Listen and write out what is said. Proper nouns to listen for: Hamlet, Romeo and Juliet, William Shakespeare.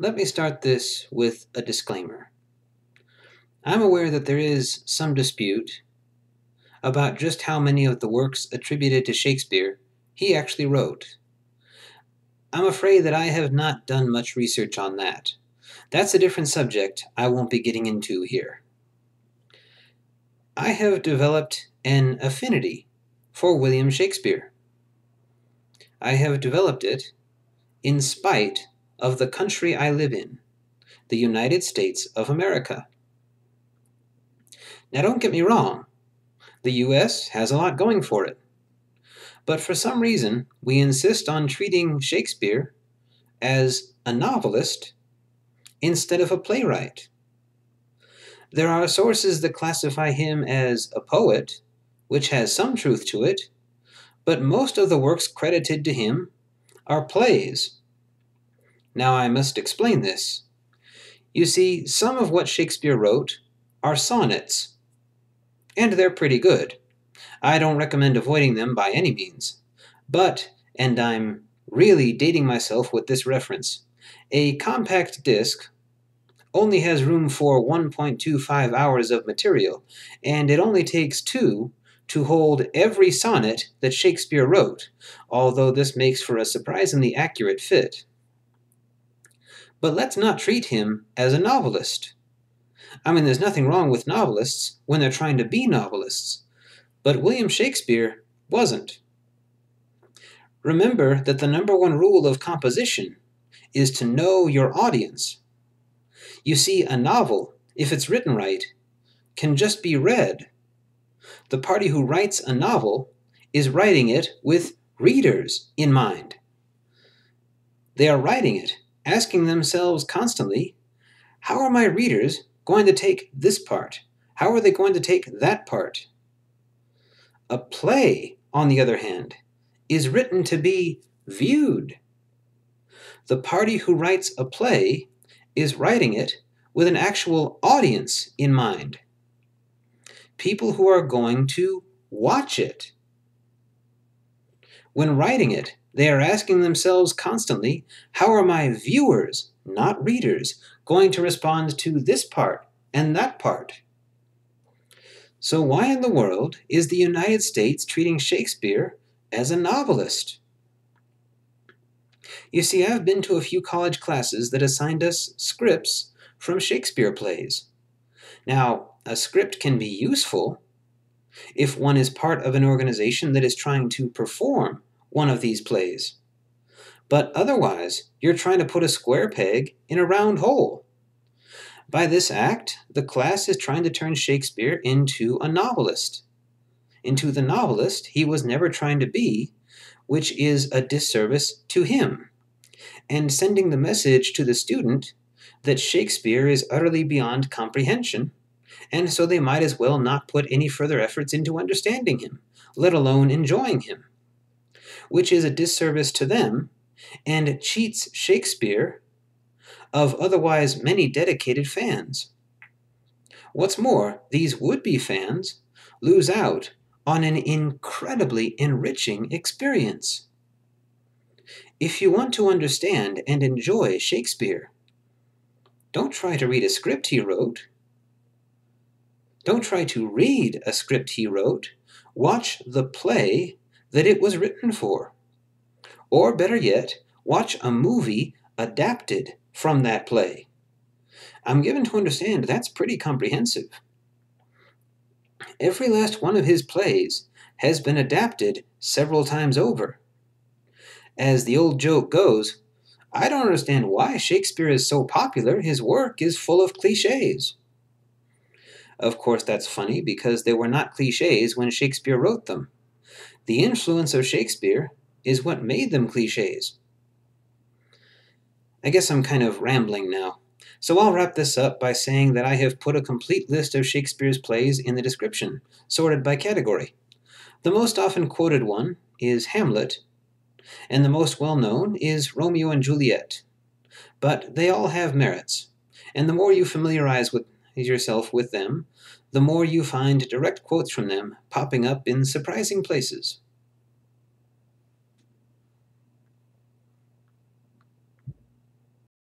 Let me start this with a disclaimer. I'm aware that there is some dispute about just how many of the works attributed to Shakespeare he actually wrote. I'm afraid that I have not done much research on that. That's a different subject I won't be getting into here. I have developed an affinity for William Shakespeare. I have developed it in spite of the country I live in, the United States of America. Now don't get me wrong, the U.S. has a lot going for it, but for some reason we insist on treating Shakespeare as a novelist instead of a playwright. There are sources that classify him as a poet, which has some truth to it, but most of the works credited to him are plays. Now I must explain this. You see, some of what Shakespeare wrote are sonnets, and they're pretty good. I don't recommend avoiding them by any means. But, and I'm really dating myself with this reference, a compact disc only has room for 1.25 hours of material, and it only takes 2 to hold every sonnet that Shakespeare wrote, although this makes for a surprisingly accurate fit. But let's not treat him as a novelist. I mean, there's nothing wrong with novelists when they're trying to be novelists, but William Shakespeare wasn't. Remember that the #1 rule of composition is to know your audience. You see, a novel, if it's written right, can just be read. The party who writes a novel is writing it with readers in mind. They are writing it, asking themselves constantly, how are my readers going to take this part? How are they going to take that part? A play, on the other hand, is written to be viewed. The party who writes a play is writing it with an actual audience in mind. People who are going to watch it. When writing it, they are asking themselves constantly, how are my viewers, not readers, going to respond to this part and that part? So why in the world is the United States treating Shakespeare as a novelist? You see, I've been to a few college classes that assigned us scripts from Shakespeare plays. Now, a script can be useful if one is part of an organization that is trying to perform one of these plays. But otherwise, you're trying to put a square peg in a round hole. By this act, the class is trying to turn Shakespeare into a novelist, into the novelist he was never trying to be, which is a disservice to him, and sending the message to the student that Shakespeare is utterly beyond comprehension, and so they might as well not put any further efforts into understanding him, let alone enjoying him, which is a disservice to them, and cheats Shakespeare of otherwise many dedicated fans. What's more, these would-be fans lose out on an incredibly enriching experience. If you want to understand and enjoy Shakespeare, don't try to read a script he wrote. Don't try to read a script he wrote. Watch the play that it was written for. Or better yet, watch a movie adapted from that play. I'm given to understand that's pretty comprehensive. Every last one of his plays has been adapted several times over. As the old joke goes, I don't understand why Shakespeare is so popular. His work is full of cliches. Of course, that's funny because they were not cliches when Shakespeare wrote them. The influence of Shakespeare is what made them cliches. I guess I'm kind of rambling now, so I'll wrap this up by saying that I have put a complete list of Shakespeare's plays in the description, sorted by category. The most often quoted one is Hamlet, and the most well-known is Romeo and Juliet. But they all have merits, and the more you familiarize yourself with them, the more you find direct quotes from them popping up in surprising places.